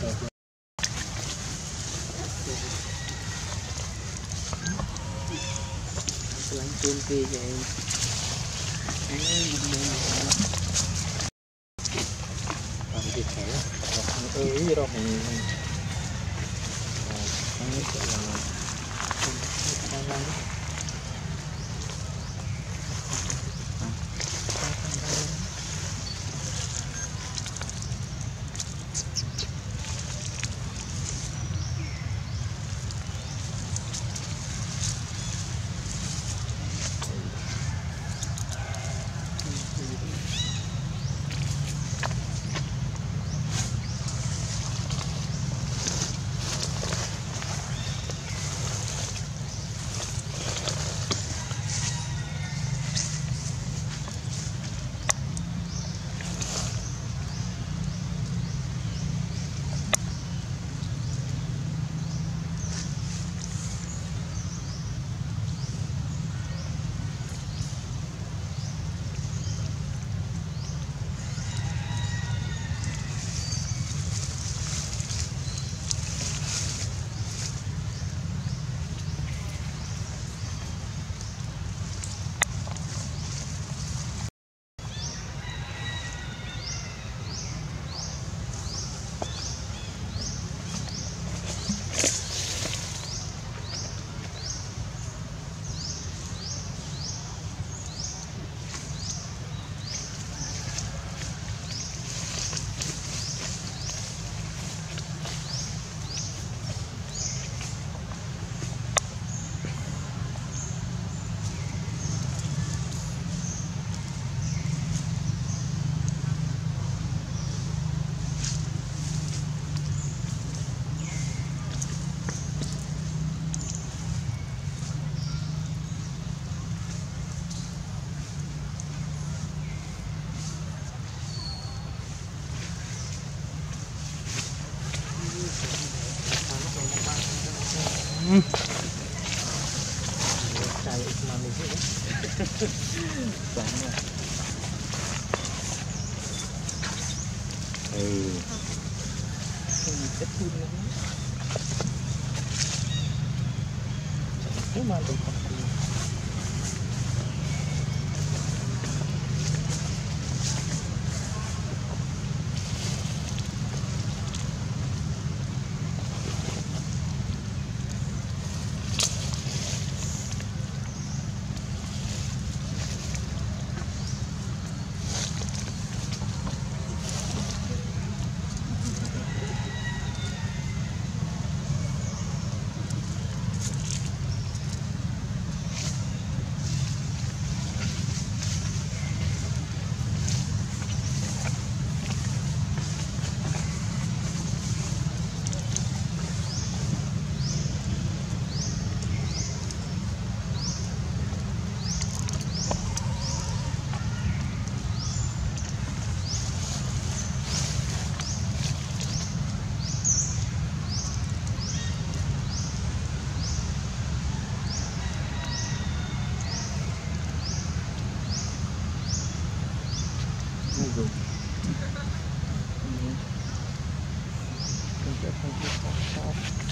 kia vậy. Còn thịt heo, ơi đâu mình Thank you.